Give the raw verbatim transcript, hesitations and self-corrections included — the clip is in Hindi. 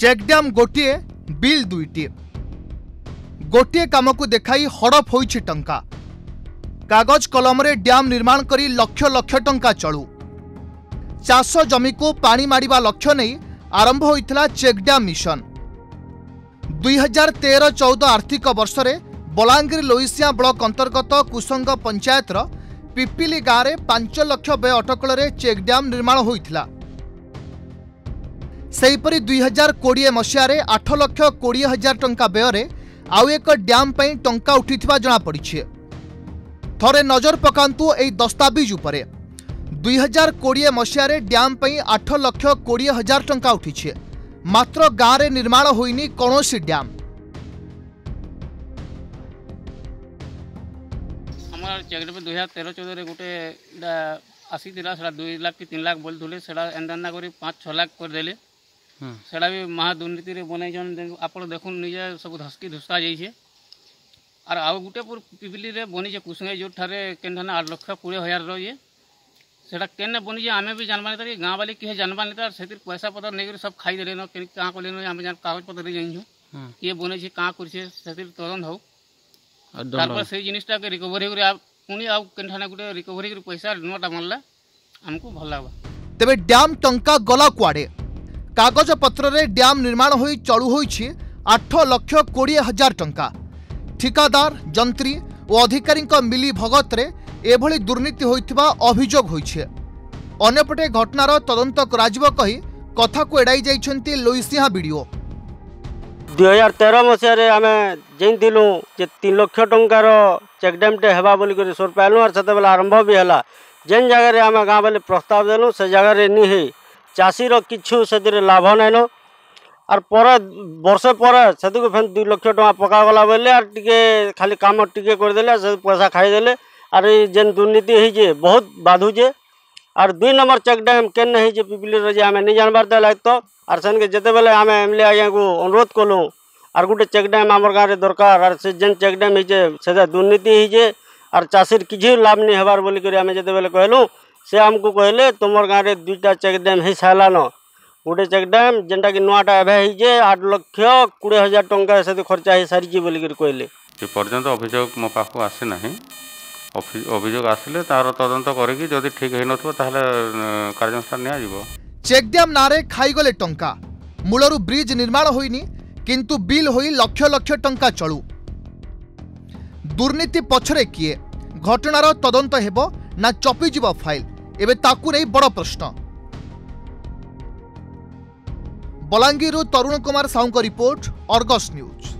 चेकड्याम गोटे बिल दुईटे गोटे काम को देखाई हड़प हो टंका कागज कलम रे ड्याम निर्माण करी लक्ष लक्ष टंका चलू चाष जमी को पानी माड़िबा लक्ष्य नहीं आरंभ होइतला चेकड्याम मिशन। दुई हजार तेरह चौदह आर्थिक वर्ष रे बलांगीर लोईसिंहा ब्लॉक अंतर्गत कुशंग पंचायत रो पिपिली गाँव में पांच लक्ष व्यय अटकल रे चेकड्याम निर्माण होइतला। सेहीपरि दुई हजार कोड़े मसीह आठ लक्ष कोड़े हजार टंका व्यय आउ एक ड्याम पर टंका उठी जनापड़ी। थरे नजर पकांतु एई दस्तावेज उपरे। दुई हजार कोड़े मसीह ड्याम पर आठ लक्ष कोड़े हजार टंका उठी मात्र गाँव में निर्माण होइनी कोनोसी ड्याम। हमारा चेकड्याम दुई हजार तेरह चौदह गोटे आसी दुई लाख कि तीन लाख बोलते एंदा कर पाँच छः लाख करदे सेटा भी महादुर्नीति बनई आप देखु निजे सब धसकी धुसका जाइए। और आउ गोटे पिपिली रे बनीजे कुसंग जो ठारे केन आठ लक्ष कोड़े हजार रही सेटा केन बनीजे आम भी जानवा नहीं गाँव वाली किए जानवा नहीं से पैसा पतर नहीं सब खाईदेले न क्या कले न कागज पतर नहीं जाइजु किए बनई क्या करे से तदंत हो से जिनटा के रिकवरी पुणी आउ केन गोटे रिकवरी पैसा ऋणटा बनला आमको भल लगा। तेरे डैम टंका गला कुआड़े कागज पत्र रे ड्याम निर्माण होई चलू होई आठ लक्ष कोड़े हजार टंका ठिकादार जंत्री और अधिकारी मिली भगत रे एभली दुर्नीति होइतबा अभियोग होई। अन्यपटे घटनार तदंत कराजिबो कही कथा को एड़ाई जाइछन्ती लोईसिंहा वीडियो। दुई हजार तेरह मसीह जेन दिलूँ जे तीन लक्ष टंकार चेकड्याम टे हेबा बोली कर सुर पाइलु और सेतेबेला आरंभ भी है जेन जगार आम गाँव वाले प्रस्ताव देलु से जगार नहीं है चाषी किछु से लाभ नाइन आर पर बर्षे पर से फेन दुई लक्ष टका पकागला बोले आर टिके खाली काम टिके करदे से पैसा खाईदेले आर जेन दुर्नीति होजे बहुत बाधुजे। आर दुई नंबर चेकड्याम केन होजे पिपिली रे आम नहीं जानबार दे लाग तो आर सन के जते बेले आम एमएलए आज्ञा को अनुरोध कलु आर गोटे चेकड्याम आम गाँव में दरकार आर से जेन चेकड्याम होजे से दुर्नीति होजे आर चाषीर किछु लाभ नहीं हेबार बोली कर आम जते बेले कहलु से आमको कहले तुमर गाँव में दुईटा चेकड्याम हो सारान गोटे चेकड्याम जेनटा कि नुआटा एभे आठ लक्ष कोड़े हजार टंका से खर्चा हो सारी बोलिक कहले। ए पर्यंत अभियोग मो पाखु आसी ना अभियोग आसिले तार तदंत करी जदि ठीक हो नथिबो ताहले कार्यस्थान निया जीवो। चेकड्याम नारे खाईगले टंका मूलरू ब्रिज निर्माण होइनी किंतु बिल होई लक्ष लक्ष टंका चलू दुर्नीति पछरे किए घटनार तदंत हेबो ना चपिजिबो फाइल एबे ताकु नै बड़ प्रश्न। बलांगीरु तरुण कुमार साहू का रिपोर्ट, आर्गस न्यूज।